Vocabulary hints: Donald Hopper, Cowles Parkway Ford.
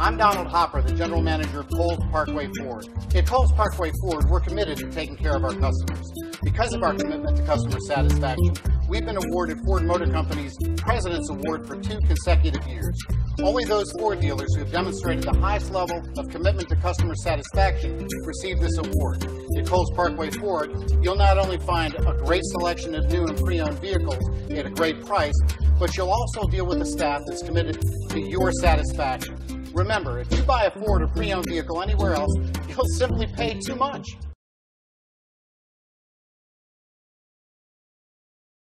I'm Donald Hopper, the General Manager of Cowles Parkway Ford. At Cowles Parkway Ford, we're committed to taking care of our customers. Because of our commitment to customer satisfaction, we've been awarded Ford Motor Company's President's Award for 2 consecutive years. Only those Ford dealers who have demonstrated the highest level of commitment to customer satisfaction receive this award. At Cowles Parkway Ford, you'll not only find a great selection of new and pre-owned vehicles at a great price, but you'll also deal with a staff that's committed to your satisfaction. Remember, if you buy a Ford or pre-owned vehicle anywhere else, you'll simply pay too much.